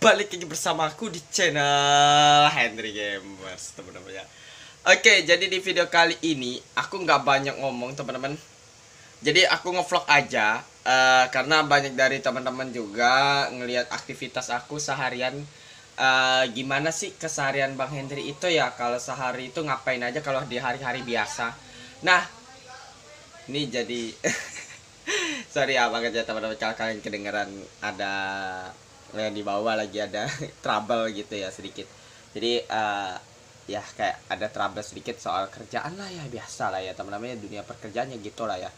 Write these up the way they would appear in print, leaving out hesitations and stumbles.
balik lagi bersama aku di channel Henry Gamers, teman-teman ya. Oke, jadi di video kali ini aku nggak banyak ngomong, teman-teman. Jadi aku ngevlog aja karena banyak dari teman-teman juga ngelihat aktivitas aku seharian. Gimana sih keseharian Bang Henry itu ya? Kalau sehari itu ngapain aja kalau di hari-hari biasa? Nah, ini jadi sorry abang aja teman-teman, kalau kalian kedengeran ada di bawah lagi ada trouble gitu ya sedikit. Jadi ya kayak ada trouble sedikit soal kerjaan lah ya, biasa lah ya teman-teman, dunia pekerjaannya gitu lah ya.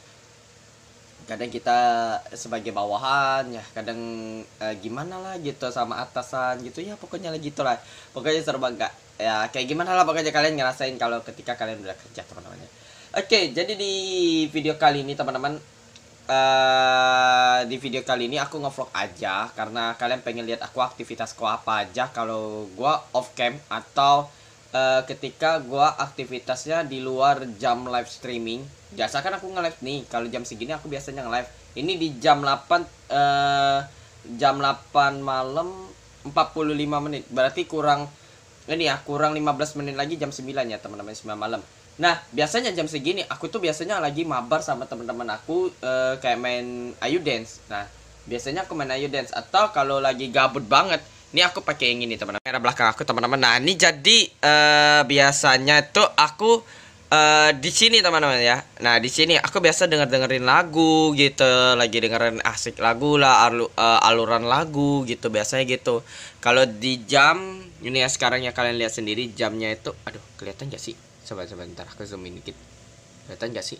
Kadang kita sebagai bawahan ya, kadang gimana lah gitu sama atasan gitu ya, pokoknya lah gitu lah. Pokoknya serba enggak ya, kayak gimana lah pokoknya kalian ngerasain kalau ketika kalian udah kerja teman-teman ya. Oke, jadi di video kali ini teman-teman, di video kali ini aku ngevlog aja karena kalian pengen lihat aku aktivitasku apa aja kalau gua off cam atau ketika gua aktivitasnya di luar jam live streaming. Biasa kan aku nge-live nih, kalau jam segini aku biasanya nge-live. Ini di jam 8 jam 8 malam 45 menit. Berarti kurang ini ya, kurang 15 menit lagi jam 9 ya teman-teman, 9 malam. Nah, biasanya jam segini aku tuh biasanya lagi mabar sama teman-teman aku, kayak main Ayodance. Nah, biasanya aku main Ayodance atau kalau lagi gabut banget, ini aku pakai yang ini teman-teman, kamera belakang aku teman-teman. Nah, ini jadi biasanya tuh aku di sini teman-teman ya. Nah, di sini aku biasa dengerin lagu gitu, lagi dengerin asik lagu lah, aluran lagu gitu biasanya gitu. Kalau di jam ini ya sekarang ya, kalian lihat sendiri jamnya itu. Aduh, kelihatan gak sih? Coba ntar aku zoom in dikit. Kelihatan gak sih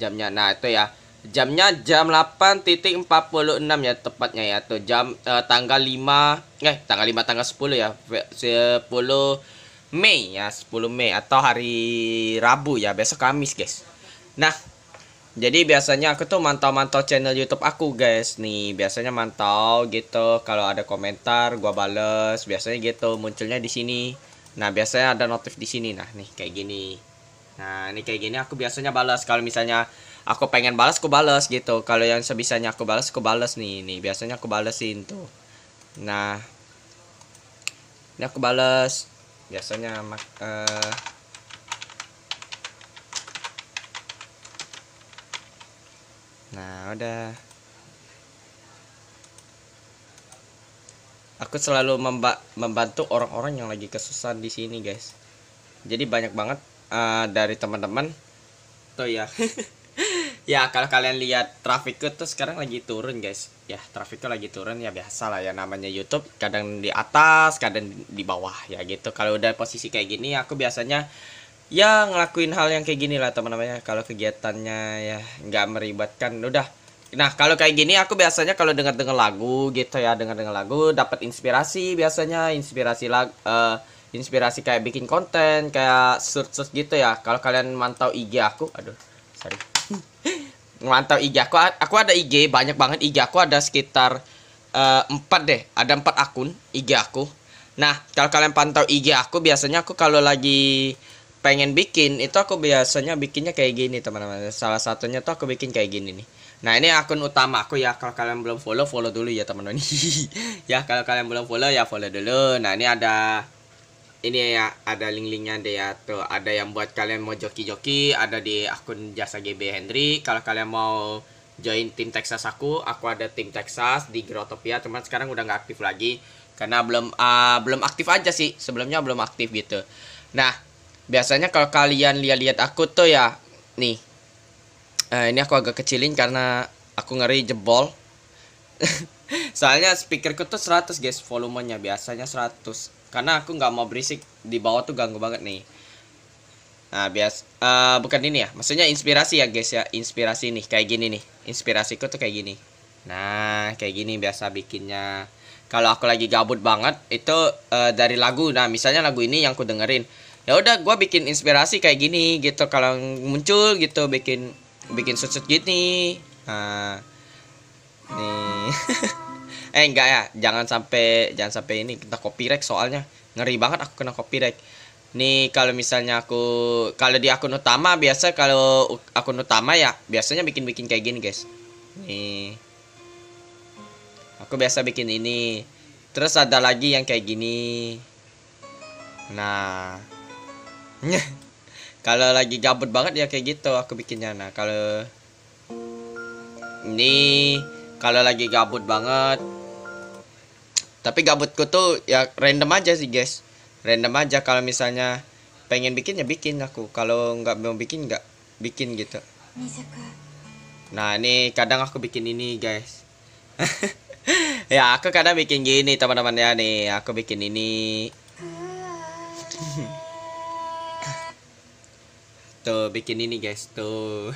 jamnya? Nah itu ya, jamnya jam 8.46 ya tepatnya ya. Tuh jam tanggal 5, tanggal 5 tanggal 10 ya, 10 Mei ya, 10 Mei atau hari Rabu ya, besok Kamis guys. Nah, jadi biasanya aku tuh mantau channel YouTube aku guys nih. Biasanya mantau gitu, kalau ada komentar gua bales, biasanya gitu munculnya di sini. Nah, biasanya ada notif di sini. Nah, nih kayak gini. Nah, ini kayak gini aku biasanya balas. Kalau misalnya aku pengen balas, aku balas gitu. Kalau yang sebisanya aku balas nih. Nih, biasanya aku balesin tuh. Nah, ini aku balas. Biasanya nah, udah. Aku selalu membantu orang-orang yang lagi kesusahan di sini, guys. Jadi banyak banget dari teman-teman tuh ya. Ya, kalau kalian lihat trafikku tuh sekarang lagi turun, guys. Ya, trafikku lagi turun ya, biasalah ya namanya YouTube, kadang di atas, kadang di bawah ya gitu. Kalau udah posisi kayak gini, aku biasanya ya ngelakuin hal yang kayak gini lah teman-teman ya. Kalau kegiatannya ya nggak meribatkan, udah. Nah, kalau kayak gini aku biasanya kalau denger lagu gitu ya, denger lagu dapat inspirasi, biasanya inspirasi lagu, inspirasi kayak bikin konten, kayak search gitu ya. Kalau kalian mantau IG aku, aduh, sorry. Mantau IG aku ada IG banyak banget. IG aku ada sekitar 4 deh, ada 4 akun IG aku. Nah, kalau kalian pantau IG aku, biasanya aku kalau lagi pengen bikin itu aku biasanya bikinnya kayak gini teman-teman. Salah satunya tuh aku bikin kayak gini nih. Nah, ini akun utama aku ya. Kalau kalian belum follow, follow dulu ya teman-teman. Ya, kalau kalian belum follow ya follow dulu. Nah, ini ada ini ya, ada link-linknya deh ya. Tuh ada yang buat kalian mau joki-joki, ada di akun jasa GB Henry. Kalau kalian mau join tim Texas aku ada tim Texas di Growtopia teman. Sekarang udah nggak aktif lagi karena belum aktif aja sih. Sebelumnya belum aktif gitu. Nah, biasanya kalau kalian lihat-lihat aku tuh ya, nih, ini aku agak kecilin karena aku ngeri jebol. Soalnya speakerku tuh 100 guys, volumenya biasanya 100 karena aku nggak mau berisik di bawah tuh, ganggu banget nih. Nah, bukan ini ya, maksudnya inspirasi ya guys ya, inspirasi nih kayak gini nih, inspirasiku tuh kayak gini. Nah, kayak gini biasa bikinnya. Kalau aku lagi gabut banget itu dari lagu. Nah, misalnya lagu ini yang aku dengerin, ya udah gue bikin inspirasi kayak gini gitu. Kalau muncul gitu bikin susut gini. Nah, nih. Enggak ya, jangan sampai ini kita copyright, soalnya ngeri banget aku kena copyright nih. Kalau misalnya kalau di akun utama biasa, kalau akun utama ya biasanya bikin kayak gini guys. Nih, aku biasa bikin ini. Terus ada lagi yang kayak gini. Nah, kalau lagi gabut banget ya kayak gitu aku bikinnya. Nah, kalau ini kalau lagi gabut banget. Tapi gabutku tuh ya random aja sih, guys. Random aja, kalau misalnya pengen bikin ya bikin aku. Kalau nggak mau bikin nggak bikin gitu. Nah, ini kadang aku bikin ini, guys. Ya, aku kadang bikin gini, teman-teman ya nih. Aku bikin ini. Tuh, bikin ini, guys. Tuh.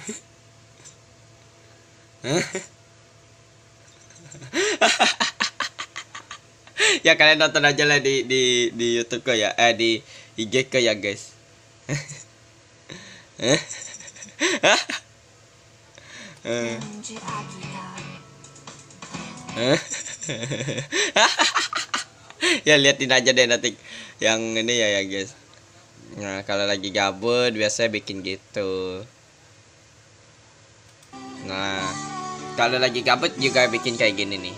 Ya kalian nonton aja lah di YouTube ku ya, di IG ku ya, guys. Ya liatin aja deh nanti yang ini ya, ya guys. Nah, kalau lagi gabut biasanya bikin gitu. Nah, kalau lagi gabut juga bikin kayak gini nih.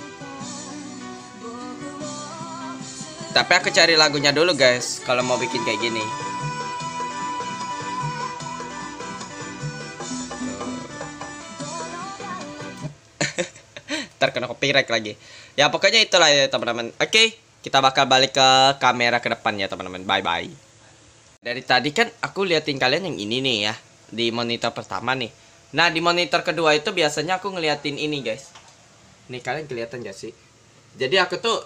Tapi aku cari lagunya dulu, guys, kalau mau bikin kayak gini. Ntar kena copyright lagi. Ya pokoknya itulah ya teman-teman. Oke, kita bakal balik ke kamera ke depan ya teman-teman. Bye-bye. Dari tadi kan aku liatin kalian yang ini nih ya, di monitor pertama nih. Nah, di monitor kedua itu biasanya aku ngeliatin ini, guys. Nih, kalian kelihatan gak sih? Jadi aku tuh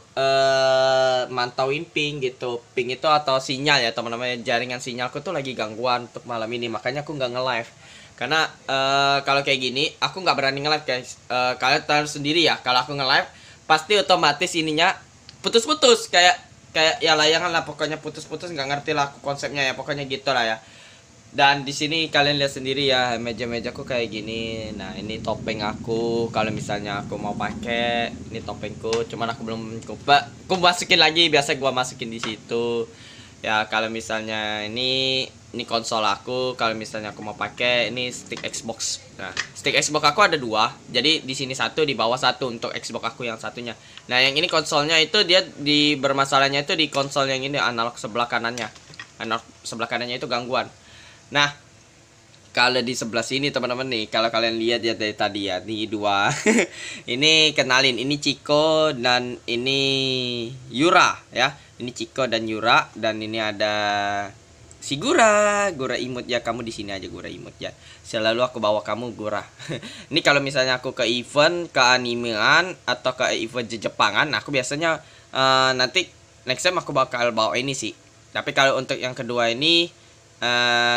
mantauin ping gitu. Ping itu atau sinyal ya teman-teman. Jaringan sinyalku tuh lagi gangguan untuk malam ini. Makanya aku nggak nge-live. Karena kalau kayak gini aku nggak berani nge-live, guys. Kalian tahu sendiri ya, kalau aku nge-live pasti otomatis ininya putus-putus. Kayak ya layangan lah, pokoknya putus-putus. Nggak ngerti lah aku konsepnya ya, pokoknya gitu lah ya. Dan di sini kalian lihat sendiri ya, meja-mejaku kayak gini. Nah, ini topeng aku. Kalau misalnya aku mau pakai, ini topengku. Cuman aku belum coba. Aku masukin lagi, biasa gua masukin di situ. Ya, kalau misalnya ini konsol aku. Kalau misalnya aku mau pakai, ini stick Xbox. Nah, stick Xbox aku ada dua. Jadi di sini satu, di bawah satu untuk Xbox aku yang satunya. Nah, yang ini konsolnya itu dia di bermasalahnya itu di konsol yang ini, analog sebelah kanannya. Analog sebelah kanannya itu gangguan. Nah, kalau di sebelah sini teman-teman nih, kalau kalian lihat ya dari tadi ya, nih dua. Ini kenalin, ini Chico dan ini Yura ya. Ini Chico dan Yura, dan ini ada si Gura. Gura imut ya, kamu di sini aja Gura imut ya. Selalu aku bawa kamu Gura. Ini kalau misalnya aku ke event, ke animean atau ke event Jepangan, aku biasanya nanti next time aku bakal bawa ini sih. Tapi kalau untuk yang kedua ini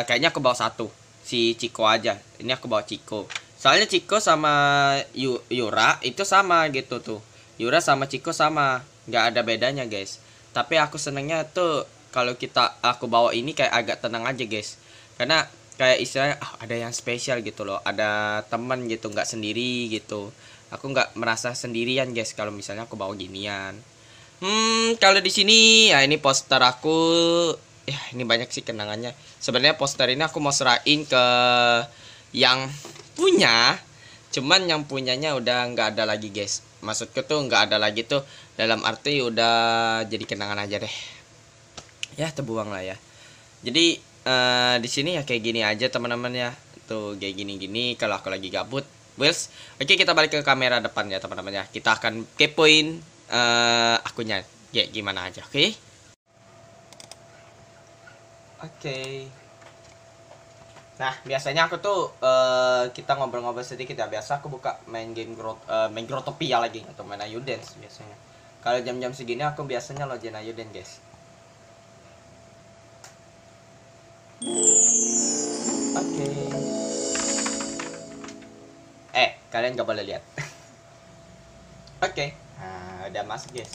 kayaknya aku bawa satu, si Chico aja. Ini aku bawa Chico. Soalnya Chico sama Yura itu sama gitu tuh. Yura sama Chico sama, nggak ada bedanya, guys. Tapi aku senengnya tuh kalau aku bawa ini kayak agak tenang aja, guys. Karena kayak istilahnya ada yang spesial gitu loh, ada teman gitu, nggak sendiri gitu. Aku nggak merasa sendirian, guys, kalau misalnya aku bawa ginian. Kalau di sini ya, ini poster aku. Ya, ini banyak sih kenangannya. Sebenarnya poster ini aku mau serahin ke yang punya. Cuman yang punyanya udah nggak ada lagi, guys. Maksudku tuh nggak ada lagi tuh, dalam arti udah jadi kenangan aja deh. Ya terbuang lah ya. Jadi di sini ya kayak gini aja teman-teman ya. Tuh kayak gini-gini kalau aku lagi gabut. Wheels. Oke, kita balik ke kamera depan ya teman-teman ya. Kita akan kepoin akunya ya gimana aja. Oke. Oke. Nah, biasanya aku tuh kita ngobrol-ngobrol sedikit ya. Biasa aku buka main game Growtopia lagi atau main Ayodance biasanya. Kalau jam-jam segini aku biasanya login Ayodance, guys. Oke. Kalian gak boleh lihat. Oke. Nah, udah masuk, guys.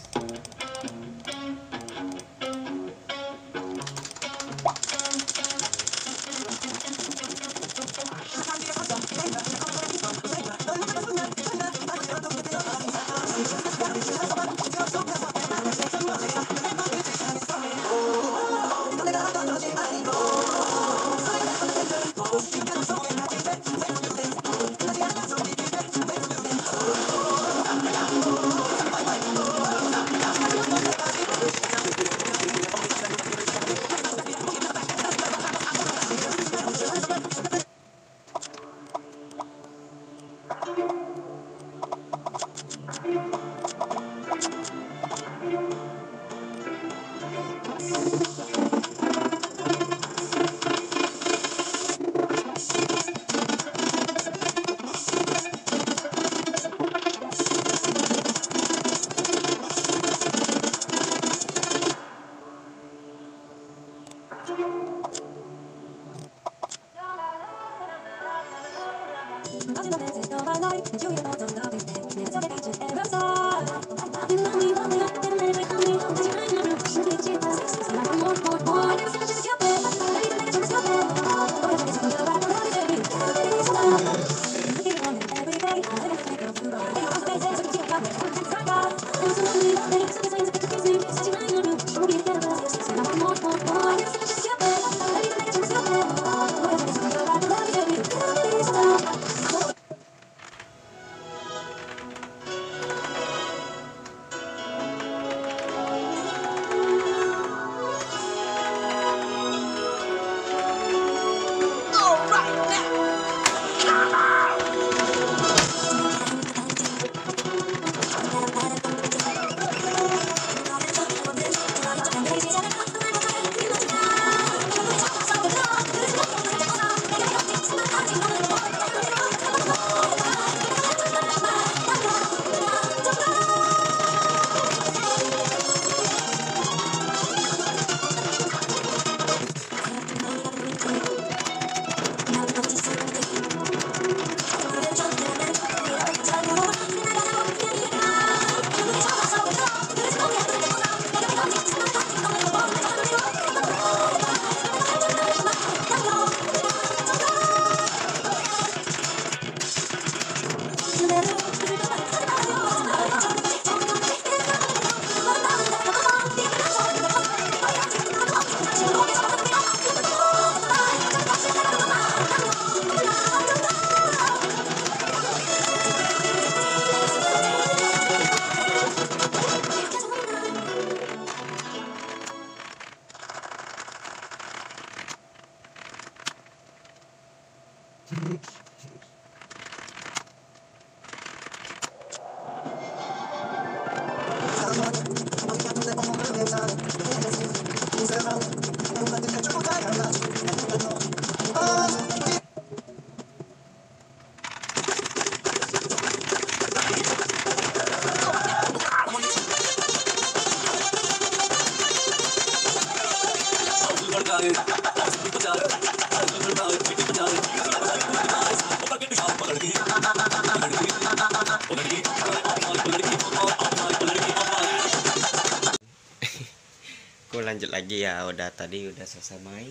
Aku lanjut lagi ya. Udah tadi udah selesai main.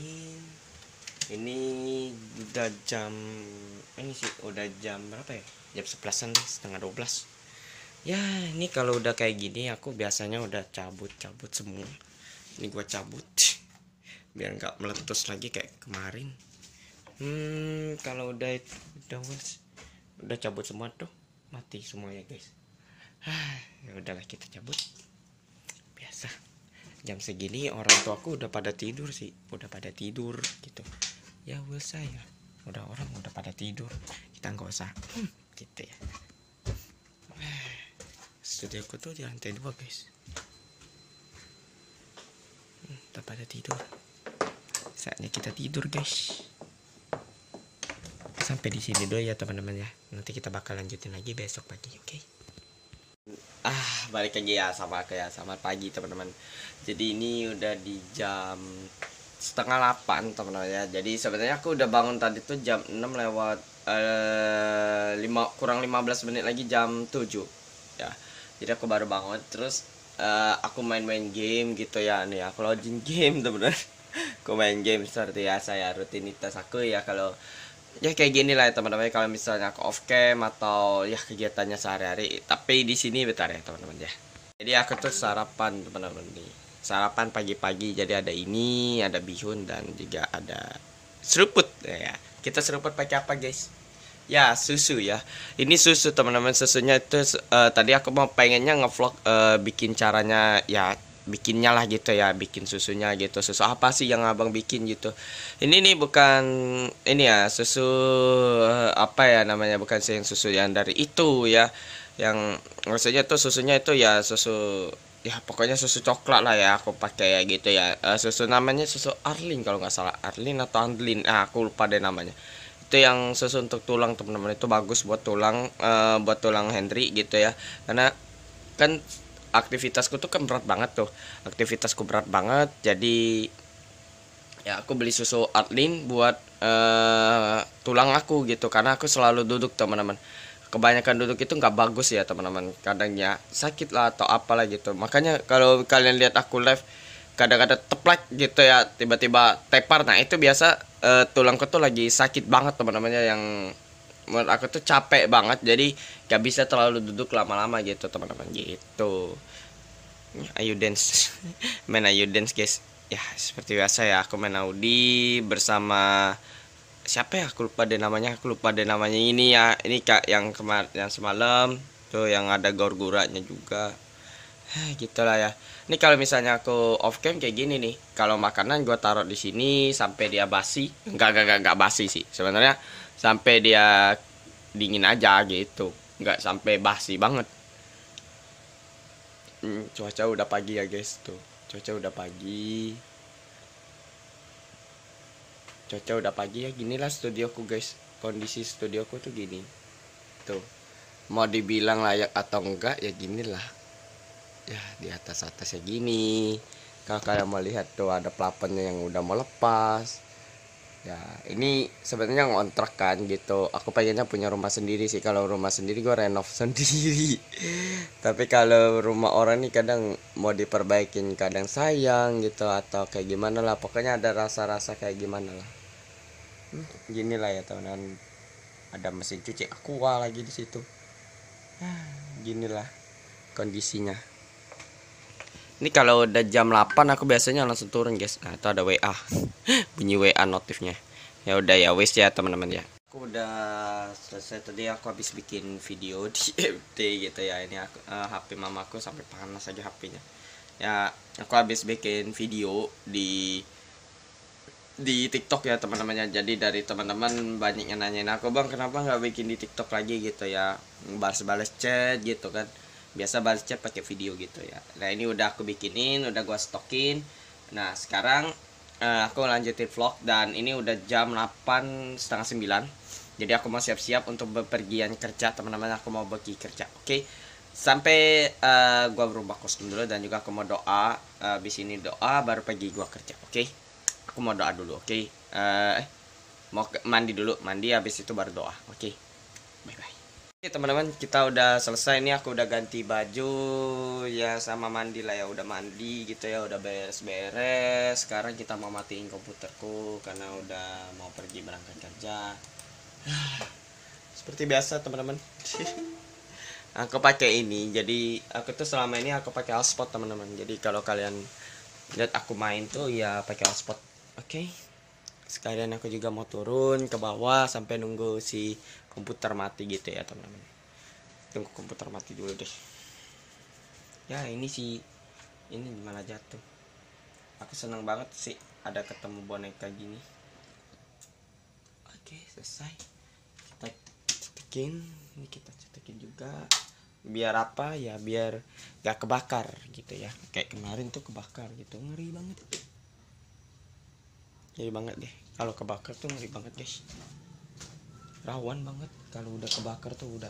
Ini udah jam ini sih, udah jam berapa ya? Jam 11-an, setengah 12. Ya, ini kalau udah kayak gini aku biasanya udah cabut semua. Ini gua cabut biar nggak meletus lagi kayak kemarin. Kalau udah cabut semua tuh mati semuanya, guys. Ya udahlah, kita cabut. Biasa jam segini orang tuaku udah pada tidur sih, udah pada tidur gitu ya. Will saya udah orang udah pada tidur, kita nggak usah gitu ya. Studioku tuh di lantai 2, guys. Udah pada tidur, saatnya kita tidur, guys. Sampai di sini dulu ya teman-teman ya, nanti kita bakal lanjutin lagi besok pagi, oke? Okay? Balik lagi ya sama aku ya. Selamat pagi teman-teman. Jadi ini udah di jam setengah 8 teman-teman ya. Jadi sebenarnya aku udah bangun tadi tuh jam 6 lewat 15 menit lagi jam 7 ya. Jadi aku baru bangun, terus aku main-main game gitu ya. Nih aku login game teman-teman. Aku main game seperti ya saya rutinitas aku ya, kalau ya kayak gini lah ya teman-teman, kalau misalnya aku off cam atau ya kegiatannya sehari-hari. Tapi di sini bentar ya teman-teman ya. Jadi aku tuh sarapan teman-teman nih, sarapan pagi-pagi. Jadi ada ini, ada bihun dan juga ada seruput ya. Kita seruput pakai apa, guys? Ya susu ya. Ini susu teman-teman, susunya itu tadi aku mau pengennya ngevlog bikin caranya ya, bikinnya lah gitu ya, bikin susunya gitu. Susu apa sih yang abang bikin gitu? Ini nih bukan ini ya, susu apa ya namanya, bukan sih yang susu yang dari itu ya, yang maksudnya tuh susunya itu ya susu ya, pokoknya susu coklat lah ya aku pakai ya gitu ya. Susu namanya susu Arlin kalau nggak salah, Arlin atau Andlin, aku lupa deh namanya. Itu yang susu untuk tulang teman-teman, itu bagus buat tulang Henry gitu ya, karena kan aktivitasku tuh kan berat banget tuh. Aktivitasku berat banget. Jadi ya aku beli susu Arlin buat tulang aku gitu, karena aku selalu duduk teman-teman. Kebanyakan duduk itu nggak bagus ya teman-teman. Kadangnya sakit lah atau apalah gitu. Makanya kalau kalian lihat aku live kadang-kadang teplek gitu ya, tiba-tiba tepar. Nah, itu biasa tulangku tuh lagi sakit banget teman-temannya, yang menurut aku tuh capek banget, jadi gak bisa terlalu duduk lama-lama gitu teman-teman gitu. Ayodance main Ayodance, guys ya. Seperti biasa ya aku main Audi bersama siapa ya, aku lupa deh namanya, ini ya, ini kak yang kemarin yang semalam tuh yang ada gorguranya juga gitulah ya. Ini kalau misalnya aku off cam kayak gini nih, kalau makanan gua taruh di sini sampai dia basi, enggak basi sih sebenarnya, sampai dia dingin aja gitu, enggak sampai basi banget. Cuaca udah pagi ya guys tuh, cuaca udah pagi ya. Ginilah studioku guys, kondisi studioku tuh gini tuh, mau dibilang layak atau enggak ya ginilah ya, di atas ya gini. Kalau kalian mau lihat tuh ada plafonnya yang udah mau lepas ya. Ini sebenarnya ngontrak kan gitu, aku pengennya punya rumah sendiri sih. Kalau rumah sendiri gue renov sendiri tapi kalau rumah orang nih kadang mau diperbaikin, kadang sayang gitu atau kayak gimana lah, pokoknya ada rasa-rasa kayak gimana lah. Gini lah ya teman-teman, ada mesin cuci Aqua lagi di situ. Ginilah kondisinya. Ini kalau udah jam 8 aku biasanya langsung turun, guys. Nah, itu ada WA. Bunyi WA notifnya. Ya udah ya, wis ya teman-teman ya. Aku udah selesai tadi, aku habis bikin video di FT gitu ya. Ini aku, HP mamaku sampai panas aja HP-nya. Ya, aku habis bikin video di TikTok ya teman-temannya. Jadi dari teman-teman banyak yang nanyain aku, "Bang, kenapa nggak bikin di TikTok lagi gitu ya? Balas-balas chat gitu kan." Biasa balas chat pakai video gitu ya. Nah ini udah aku bikinin, udah gua stokin. Nah sekarang aku lanjutin vlog, dan ini udah jam 8:30, 9. Jadi aku mau siap-siap untuk bepergian kerja teman-teman. Aku mau pergi kerja, oke okay? Sampai gua berubah kostum dulu, dan juga aku mau doa. Abis ini doa baru pergi gua kerja, oke okay? Aku mau doa dulu, oke okay? Mau mandi dulu, mandi habis itu baru doa, oke okay? Bye-bye. Oke teman-teman, kita udah selesai nih. Aku udah ganti baju ya, sama mandi lah ya, udah mandi gitu ya, udah beres-beres. Sekarang kita mau matiin komputerku karena udah mau pergi berangkat kerja. Seperti biasa teman-teman, aku pakai ini. Jadi aku tuh selama ini aku pakai hotspot teman-teman. Jadi kalau kalian lihat aku main tuh ya pakai hotspot. Oke. Sekalian aku juga mau turun ke bawah sampai nunggu si komputer mati gitu ya teman-teman. Tunggu komputer mati dulu deh. Ya ini sih, ini malah jatuh. Aku senang banget sih ada ketemu boneka gini. Oke selesai. Kita cetakin, ini kita cetakin juga. Biar apa ya? Biar gak kebakar gitu ya. Kayak kemarin tuh kebakar gitu, ngeri banget. Ngeri banget deh. Kalau kebakar tuh ngeri banget guys, rawan banget. Kalau udah kebakar tuh udah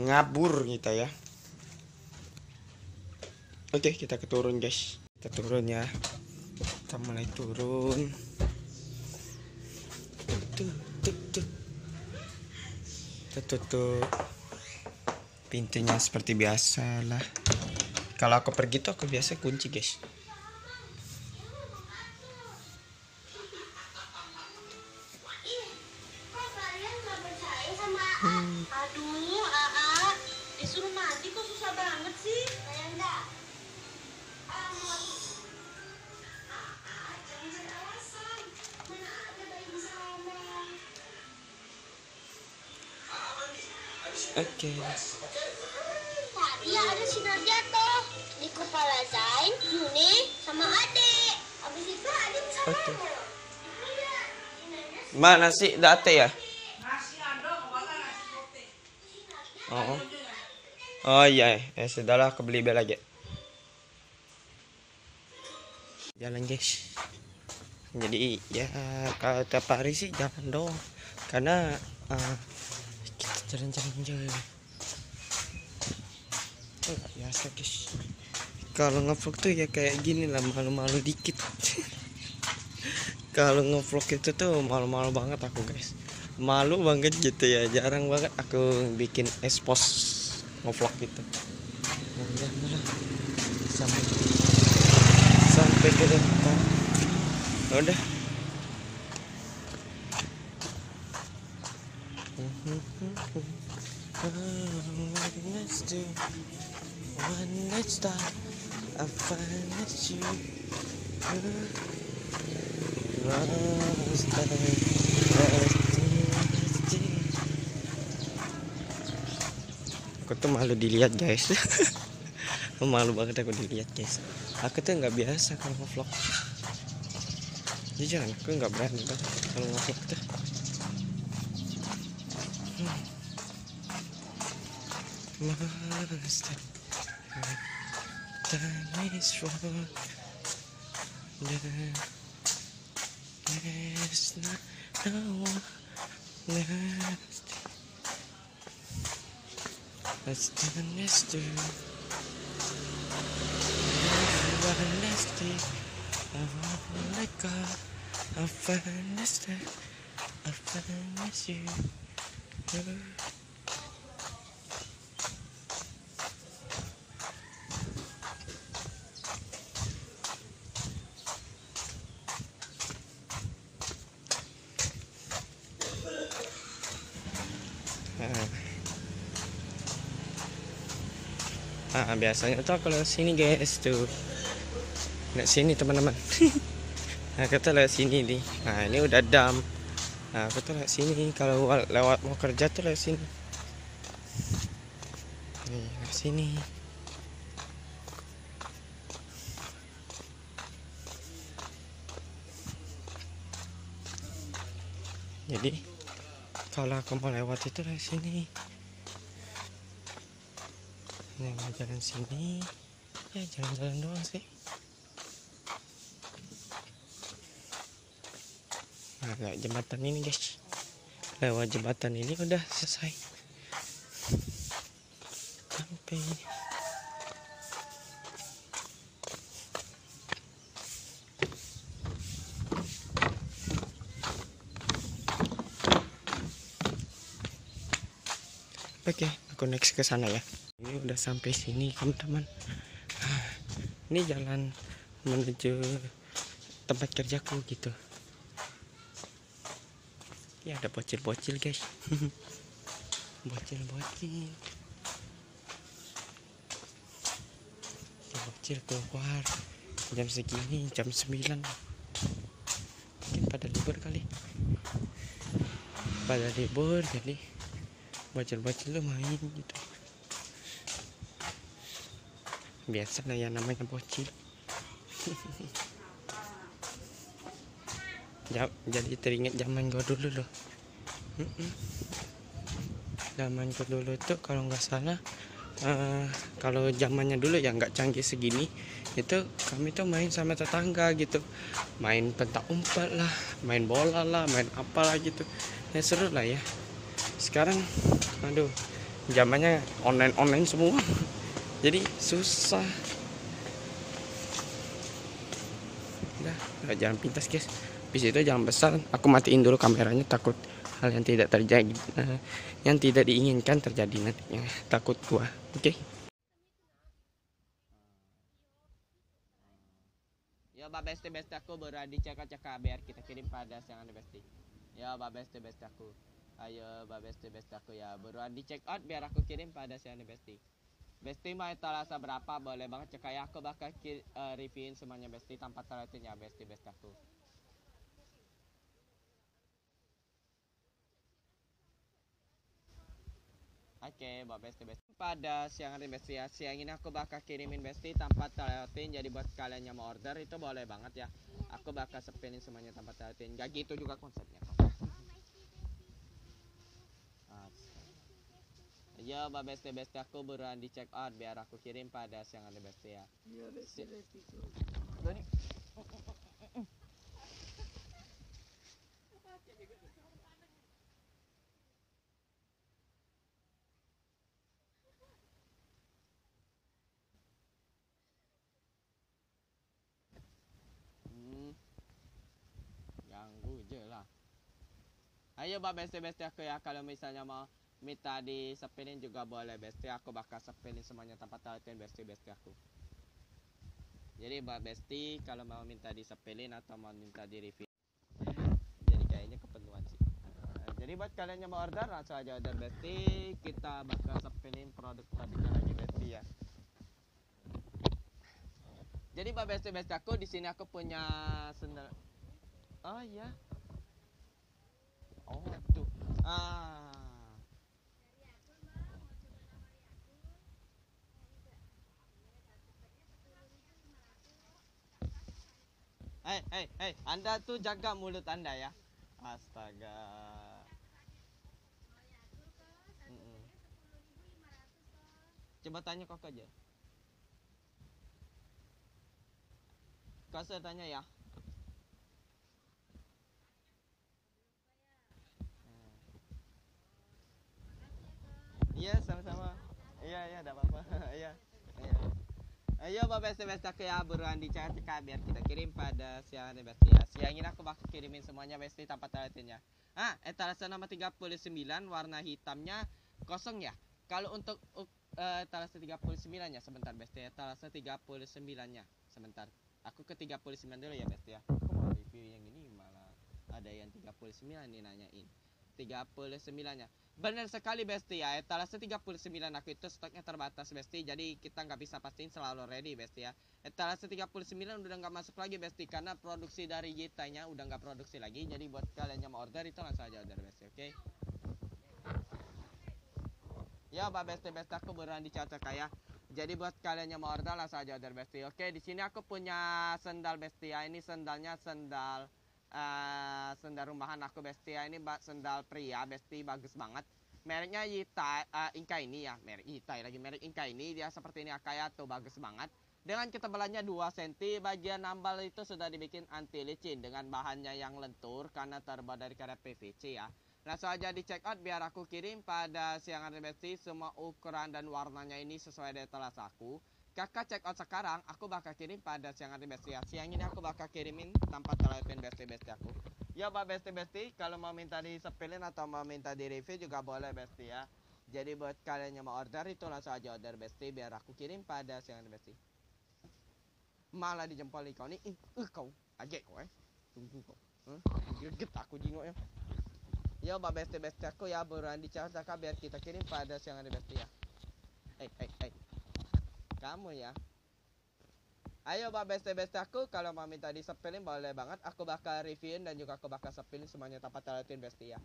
ngabur kita ya. Oke kita keturun guys, kita turun ya, kita mulai turun. Kita tutup pintunya seperti biasa lah. Kalau aku pergi tuh aku biasa kunci guys. Oke. Tadi ada sinar jatuh di kepala Zain, Yuni, sama Ade. Habis itu Ade sama Ade. Mbak nasi udah ate ya? Nasi ada kepala nasi putih. Oh. Oh iya, sudahlah aku beli bel aja. Jalan guys. Jadi ya kalau tiap hari sih jalan doang. Karena jalan-jalan enggak biasa guys. Kalau ngevlog tuh ya kayak gini lah, malu-malu dikit. Kalau ngevlog itu tuh malu-malu banget aku guys, malu banget gitu ya. Jarang banget aku bikin expose ngevlog gitu. Sampai ke depan udah. Aku tuh malu dilihat guys. Malu banget aku dilihat guys. Aku tuh nggak biasa kalau ngevlog. Jujur aku nggak berani banget kalau ngevlog tuh. Biasanya tuh kalau sini guys tuh nggak sini teman-teman. Nah kita lewat sini nih. Nah ini udah dam. Nah aku tuh lewat sini kalau lewat mau kerja tuh lewat sini. Nih lewat sini. Jadi kalau aku mau lewat itu lewat sini. Nggak jalan sini ya, jalan-jalan doang sih. Nah lewat jembatan ini guys, lewat jembatan ini udah selesai. Sampai Oke, aku next ke sana ya. Ini udah sampai sini teman-teman. Ini jalan menuju tempat kerjaku gitu. Ya ada bocil-bocil guys. Bocil keluar jam segini, jam 9. Mungkin pada libur kali. Pada libur jadi bocil-bocil main gitu. Biasa lah ya namanya bocil. Jadi teringat zaman gua dulu loh. Zaman gua dulu tuh kalau nggak salah, kalau zamannya dulu ya nggak canggih segini, itu kami tuh main sama tetangga gitu, main petak umpet lah, main bola lah, main apalah gitu, ya seru lah ya. Sekarang aduh zamannya online semua, jadi susah. Udah jangan pintas guys. Habis itu jangan besar, aku matiin dulu kameranya, takut hal yang tidak terjadi, yang tidak diinginkan terjadi nantinya, takut gua. Oke. Ya Mbak Besti aku berada di cekak-cekak biar kita kirim pada siang ada Besti. Ya Mbak Besti aku. Ayo Mbak Besti aku ya berada di check out biar aku kirim pada siang ada Besti. Besti mau terasa berapa boleh banget cekak ya, aku bakal reviewin semuanya Besti tanpa terlatih ya Besti aku. Oke, buat Besti. Pada siang hari Besti ya, siang ini aku bakal kirimin Besti tanpa terlewatin. Jadi buat kalian yang mau order itu boleh banget ya. Aku bakal sepilin semuanya tanpa terlewatin. Gak gitu juga konsepnya. Ayo, buat Besti aku buruan di check out biar aku kirim pada siang hari Besti ya. Iya, Besti. Doni. Lah. Ayo Mbak Besti aku ya, kalau misalnya mau minta di sepilin juga boleh Besti, aku bakal sepilin semuanya tanpa tautin Besti aku. Jadi Mbak Besti kalau mau minta di sepilin atau mau minta di review, jadi kayaknya kepenuhan sih. Jadi buat kalian yang mau order langsung aja order Besti, kita bakal sepilin produk-produknya lagi Besti ya. Jadi Mbak Besti aku di sini aku punya sendal. Oh iya. Oh tuh. Ah. Hey, Anda tuh jaga mulut Anda ya. Astaga. Coba tanya kok aja. Kau saya tanya ya. Iya sama-sama. Iya ada apa-apa. Iya. Ayo Mbak Besti aku ya buruan dicek-cek biar kita kirim pada siang hari Besti ya. Siang ini aku bakal kirimin semuanya Besti tanpa terletinnya. Etalase nomor 39 warna hitamnya kosong ya. Kalau untuk etalase 39 ya sebentar Besti. Etalase 39-nya sebentar. Aku ke 39 dulu ya Besti ya. Aku mau review yang ini malah ada yang 39 nih nanyain. 39-nya. Benar sekali Besti ya, etalase 39 aku itu stoknya terbatas Besti, jadi kita nggak bisa pastiin selalu ready Besti ya. Etalase 39 udah nggak masuk lagi Besti, karena produksi dari Yitanya udah nggak produksi lagi. Jadi buat kalian yang mau order itu langsung aja order Besti, oke? Ya Mbak Besti aku beneran dicatat kayak. Jadi buat kalian yang mau order langsung aja order Besti, oke? Di sini aku punya sendal Besti ya, ini sendalnya sendal rumahan aku Besti ya, ini sendal pria Besti, bagus banget mereknya Yita, Inka ini ya, merek Yita lagi, merek Inka ini dia seperti ini kayak tuh, bagus banget dengan ketebalannya 2 cm, bagian nambal itu sudah dibikin anti licin dengan bahannya yang lentur karena terbuat dari karet PVC ya. Langsung aja di check out biar aku kirim pada siang hari Besti, semua ukuran dan warnanya ini sesuai dengan telas aku. Kakak check out sekarang, aku bakal kirim pada siang hari Besti ya. Siang ini aku bakal kirimin tanpa terlewatin Besti aku. Ya Mbak Besti, kalau mau minta disepilin atau mau minta di review juga boleh Besti ya. Jadi buat kalian yang mau order itu langsung aja order Besti, biar aku kirim pada siang Besti. Malah dijempolin kau nih, kau aja kau tunggu kau, greget aku jingok ya. Yo mbak Besti aku ya, buruan dicas kakak biar kita kirim pada siang Besti ya. Hey. Kamu ya. Ayo mbak Besti aku, kalau mau minta disepilin boleh banget. Aku bakal reviewin dan juga aku bakal sepilin semuanya tanpa telatin Besti ya.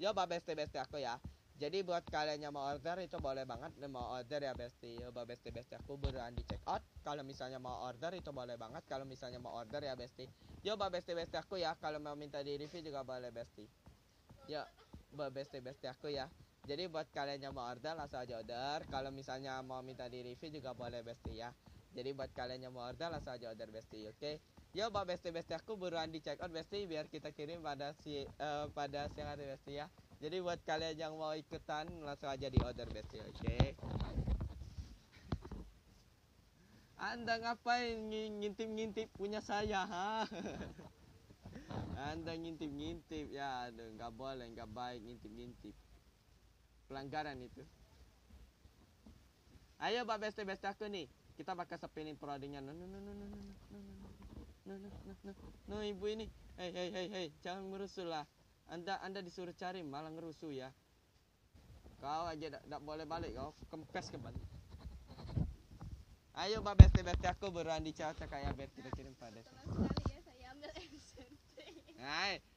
Yo mbak Besti aku ya. Jadi buat kalian yang mau order itu boleh banget. Mau order ya Besti. Yo mbak Besti aku, buruan di check out. Kalau misalnya mau order itu boleh banget. Kalau misalnya mau order ya Besti. Yo mbak Besti aku ya. Kalau mau minta di review juga boleh Besti. Yo mbak Besti aku ya. Jadi buat kalian yang mau order langsung aja order. Kalau misalnya mau minta di review juga boleh Besti ya. Jadi buat kalian yang mau order langsung aja order Besti, oke? Okay? Yo mbak Besti aku, buruan di check out Besti biar kita kirim pada pada siang hari Besti ya. Jadi buat kalian yang mau ikutan langsung aja di order Besti, oke? Okay? Anda ngapain ngintip-ngintip punya saya, ha? Anda ngintip-ngintip ya, aduh nggak boleh, nggak baik ngintip-ngintip. Pelanggaran itu. Ayo mbak Besti aku nih, kita bakal sepilin prodingnya. No, ibu ini. Hey, jangan ngerusuh lah. Anda disuruh cari malah ngerusuh ya. Kau aja tak boleh balik, kau kempes kembali. Ayo mbak Besti aku, buruan dicocok kayak Besti kita kirim pada.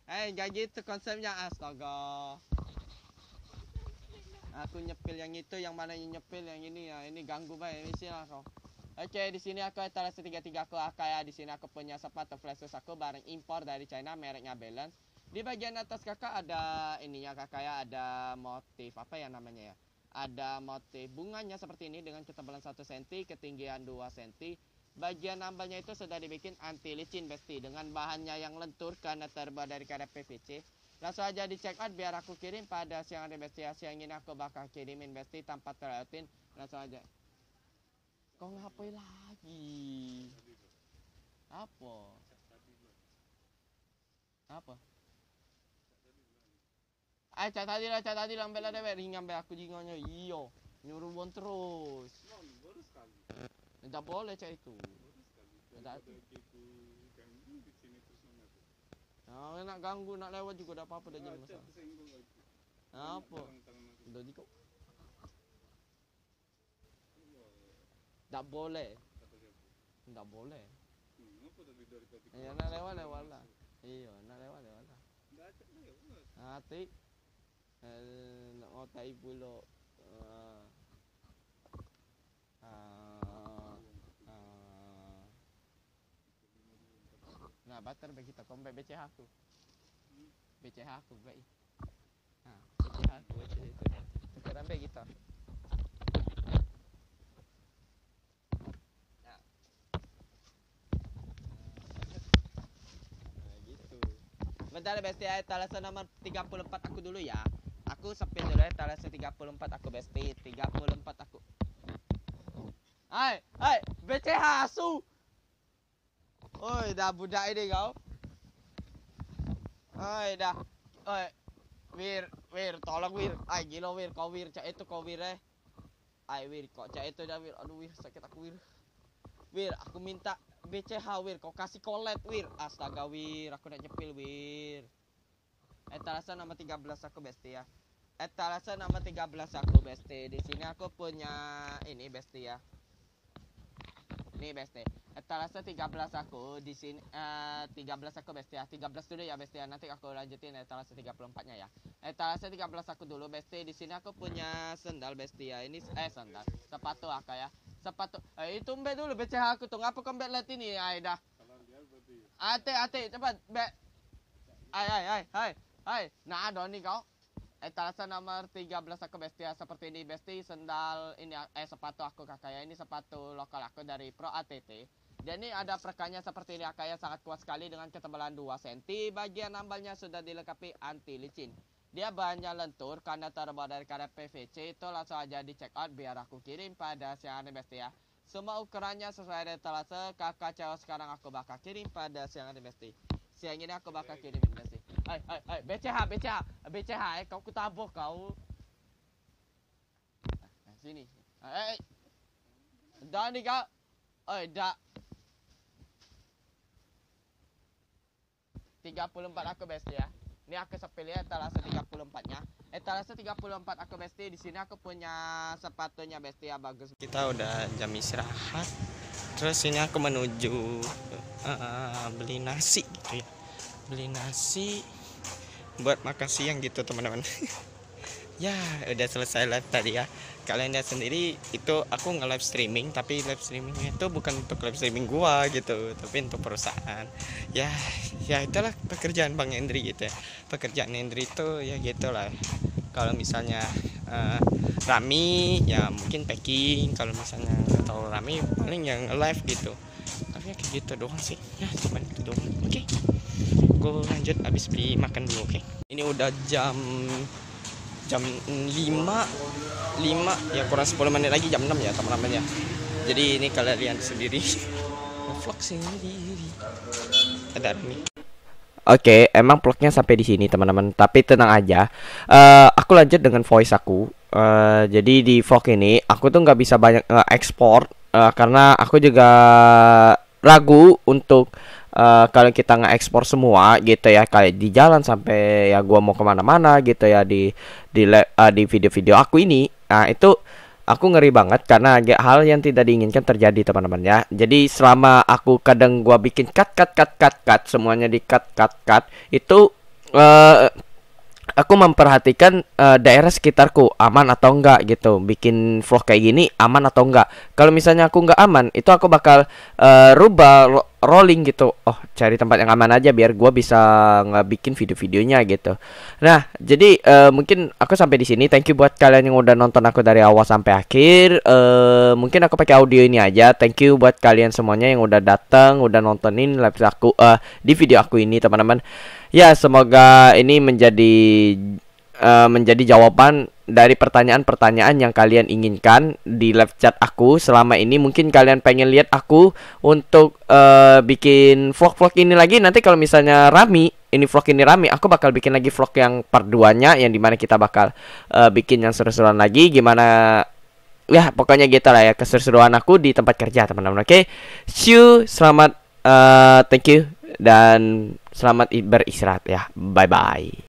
Hey, gak gitu konsepnya, astaga. Aku nyepil yang itu, yang mana yang nyepil yang ini ya, ini ganggu banget ini sih lah kau. Oke, di sini aku etalase 33 aku kayak di sini aku punya sepatu flashes aku barang impor dari China, mereknya Balance. Di bagian atas kakak ada ininya kakak ya, ada motif apa ya namanya ya? Ada motif bunganya seperti ini dengan ketebalan 1 cm, ketinggian 2 cm. Bagian ambalnya itu sudah dibikin anti licin Besti dengan bahannya yang lentur karena terbuat dari karet PVC. Langsung aja di check out biar aku kirim pada siang hari Besti. Siang ini aku bakal kirimin Besti tanpa terletin. Langsung aja. Kau ngapain lagi? Apa? Ayo cat tadi lah ambil ada ringan ambil aku jingonya. Iyo, nyuruh bon terus. Tidak boleh cat itu. Tidak nah, nak ganggu, nak lewat juga dah apa-apa dah jadi masalah. Apa? Dah dikau. Tak boleh. Tak boleh. Ya nak lewat lah. Iyo, nak lewat lah. Hati. Nak mau tai pulak. Nah, bater bagi kita kombe BCH aku baik. Nah, BCH aku itu. Sekarang bagi kita. Nah. Nah, gitu. Bentar Besti, etalase nomor 34 aku dulu ya. Aku sepin dulu etalase 34 aku Besti, 34 aku. Hai, BCH asu. Oi, dah budak ini kau. Oi, dah. Oi. Wir, tolong Wir. Ai, gila Wir, kau Wir, cak itu kau Wir eh. Ai Wir, kok cak itu dah Wir. Aduh Wir, sakit aku Wir. Wir, aku minta BCH Wir, kau kasih kolet Wir. Astaga Wir, aku nak nyepil Wir. Etalase nomor 13 aku Besti ya. Etalase nomor 13 aku Besti. Di sini aku punya ini Besti ya. Ini Besti. Etalase 13 aku di sini 13 aku Besti ya. 13 dulu ya Besti ya. Nanti aku lanjutin etalase 34-nya ya. Etalase 13 aku dulu Besti. Di sini aku punya sendal Besti ya. Ini sendal. Sepatu aku ya. Sepatu. Itu mbak dulu BCH aku tuh. Ngapa kau mbak lihat ini? Ai dah. Ate cepat mbak. Ai. Nah, Doni kau. Etalase nomor 13 aku Besti ya. Seperti ini Besti, sendal ini sepatu aku kakak ya. Ini sepatu lokal aku dari Pro ATT. Dan ini ada perekanya seperti ini kakak ya, sangat kuat sekali dengan ketebalan 2 cm. Bagian ambalnya sudah dilengkapi anti licin. Dia bahannya lentur karena terbuat dari karet PVC. Itu langsung aja di check out biar aku kirim pada siang hari Besti ya. Semua ukurannya sesuai etalase kakak cewek sekarang aku bakal kirim pada siang hari Besti. Siang ini aku bakal kirim Besti. BCH, kau kutabok kau. Sini. Eh. Dan nih kak. Eh, dak. 34 aku besti ya. Ini aku sepilih etalase 34-nya. Etalase 34 aku besti. Di sini aku punya sepatunya besti ya, bagus. Kita udah jam istirahat. Terus ini aku menuju beli nasi gitu ya. Beli nasi buat makan siang gitu teman-teman. Ya udah selesai live tadi ya. Kalian lihat sendiri itu aku nge-live streaming, tapi live streamingnya itu bukan untuk live streaming gua gitu, tapi untuk perusahaan. Ya ya itulah pekerjaan Bang Henry gitu ya. Pekerjaan Henry itu ya gitulah. Kalau misalnya Rami ya mungkin packing, kalau misalnya nggak tahu Rami paling yang live gitu. Tapi ya kayak gitu doang sih. Ya cuman itu doang. Oke. Okay. Gua lanjut habis beli makan dulu, oke. Okay. Ini udah jam 5 ya, kurang 10 menit lagi jam 6 ya teman-teman ya. Jadi ini kalian lihat sendiri vlog sendiri ada ini. Oke, emang vlognya sampai di sini teman-teman, tapi tenang aja. Aku lanjut dengan voice aku. Jadi di vlog ini aku tuh nggak bisa banyak ekspor karena aku juga ragu untuk kalau kita nge-ekspor semua gitu ya, kayak di jalan sampai ya gua mau kemana-mana gitu ya di video-video aku ini. Nah itu aku ngeri banget karena hal yang tidak diinginkan terjadi teman-teman ya. Jadi selama aku kadang gua bikin cut semuanya di cut itu aku memperhatikan daerah sekitarku aman atau enggak gitu. Bikin vlog kayak gini aman atau enggak. Kalau misalnya aku enggak aman, itu aku bakal rubah rolling gitu. Oh, cari tempat yang aman aja biar gua bisa ngebikin video-videonya gitu. Nah, jadi mungkin aku sampai di sini. Thank you buat kalian yang udah nonton aku dari awal sampai akhir. Mungkin aku pakai audio ini aja. Thank you buat kalian semuanya yang udah datang, udah nontonin live aku di video aku ini, teman-teman. Ya, semoga ini menjadi jawaban dari pertanyaan-pertanyaan yang kalian inginkan di live chat aku selama ini. Mungkin kalian pengen lihat aku untuk bikin vlog-vlog ini lagi. Nanti kalau misalnya Rami, ini vlog ini Rami, aku bakal bikin lagi vlog yang part 2-nya, yang dimana kita bakal bikin yang seru-seruan lagi. Gimana? Ya, pokoknya gitu lah ya, keseru-seruan aku di tempat kerja teman-teman. Oke, see you, selamat, thank you, dan selamat beristirahat ya. Bye-bye.